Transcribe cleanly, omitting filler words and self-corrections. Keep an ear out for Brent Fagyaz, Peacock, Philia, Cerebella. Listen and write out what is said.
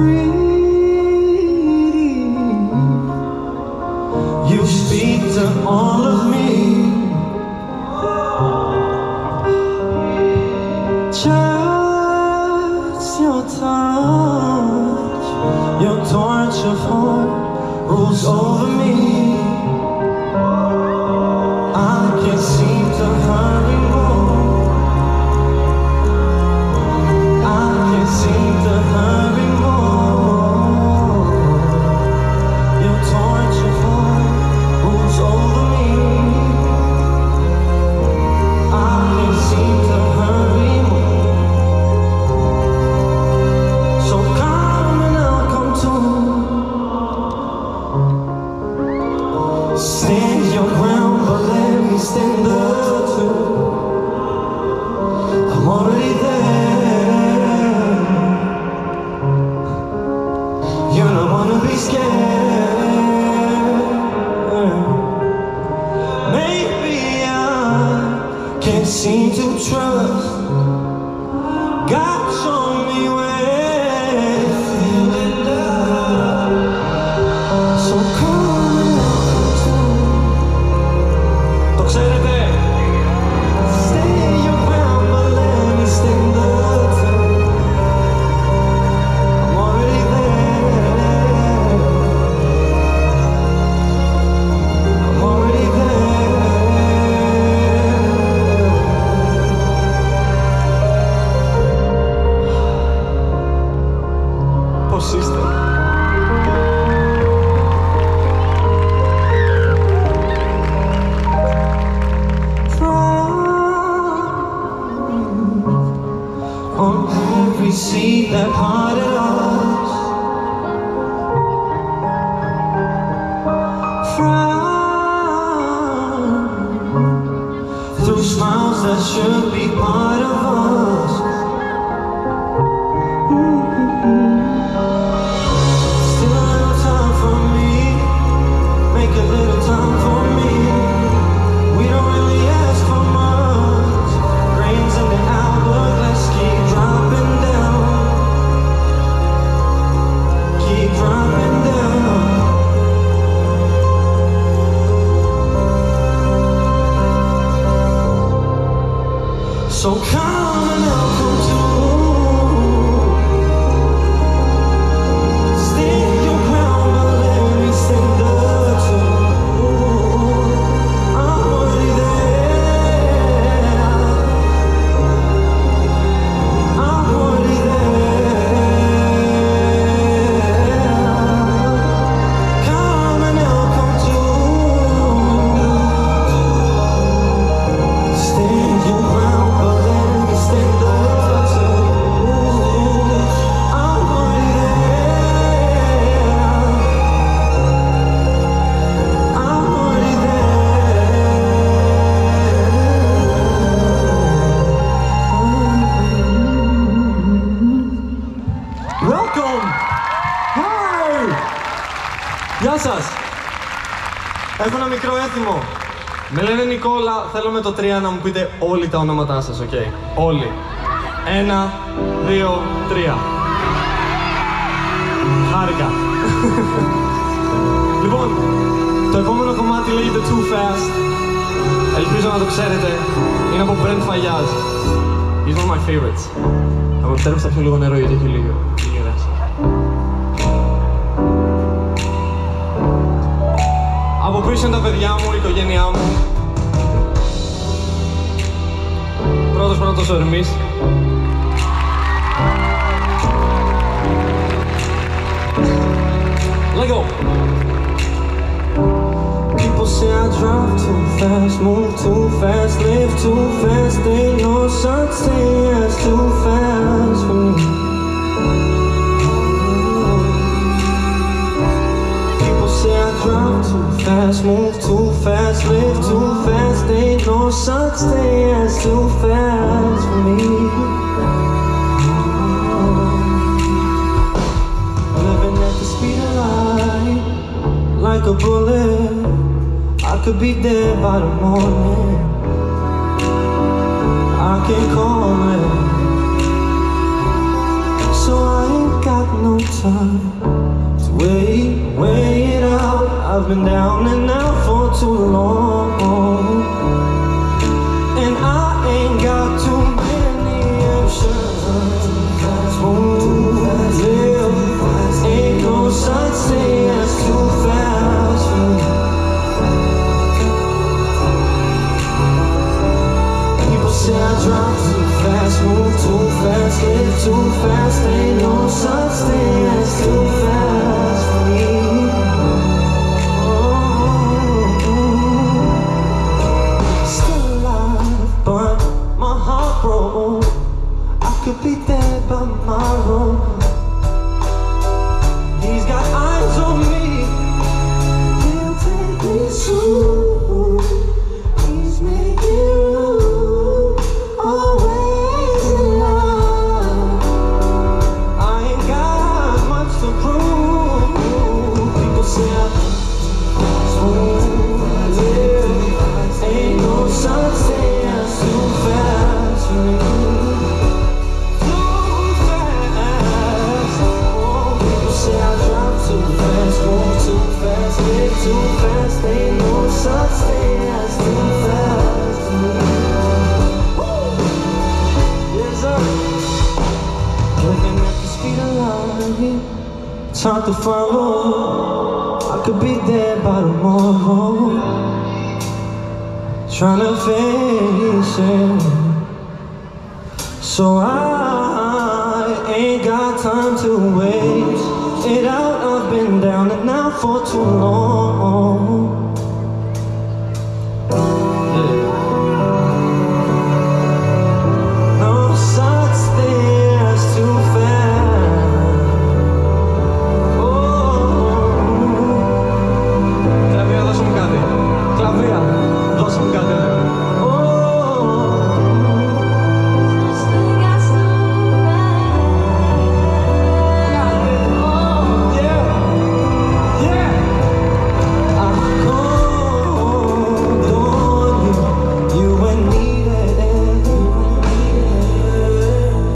pretty. You speak to all of me. Just your touch, your torch of hope rules over me. I can't seem to hurry more. I can't seem to hurry more. Your torch of hope rules over me. I can't seem to hurry more. So come and I'll come to. Stand your ground, but let me stand up too. I'm already there. You don't wanna be scared. Maybe I can't seem to trust. God show me where to feel it love. So come and I'll come to. Το ξέρετε. Stay your ground, but let me stand up too. I'm already there. I'm already there. Πώς είστε? On every seed that parted us, frown through smiles that should be part of us. Still a little time for me, make a little time for me. We don't really ask for much. Grains in the hourglass keep dropping down, keep dropping down. So come and I'll come to. Stand your ground, but let me stand up too. I'm already there. I'm already there. Come and I'll come to. Stand your ground, but let me stand up too. I'm already there. I'm already there. Welcome! Hi! Γεια σας! Έχω ένα μικρό έθιμο. Με λένε Νικόλα, θέλω με το 3 να μου πείτε όλοι τα ονόματά σας, οκ. Όλοι. 1, 2, 3. Χάρηκα. Λοιπόν, το επόμενο κομμάτι λέγεται Too Fast. Ελπίζω να το ξέρετε. Είναι από Brent Fagyaz. He's one of my favorites. Θα μου επιτρέψετε να πιω λίγο νερό γιατί έχει λίγο. Από πίσω είναι τα παιδιά μου, η οικογένειά μου. Πρώτος πρώτος ο Ερμής. Let go! People say I drive too fast, move too fast, live too fast. Ain't no such thing as too fast for me. People say I drive too fast, move too fast, live too fast. Ain't no such thing as too fast for me. Living at the speed of light, like a bullet. I could be dead by the morning. I can't call it, so I ain't got no time. time to weigh it out. I've been down and out for too long, and I ain't got too many options. Move, ain't no such thing as too fast. People say I drive too fast, move too fast, live too fast. Ain't no such thing as too fast for me. Oh, still alive, but my heart broke. I could be dead by my room. He's got eyes on me, he'll take me soon. He's making room, always in love. I ain't got much to prove. People say I live, ain't no such thing as too fast for me. Too fast, ain't no such thing as too fast. Yes, sir. Looking at the speed of light, it's hard to follow. I could be there by tomorrow, trying to face it. So I ain't got time to wait it out. I've been down and out for too long.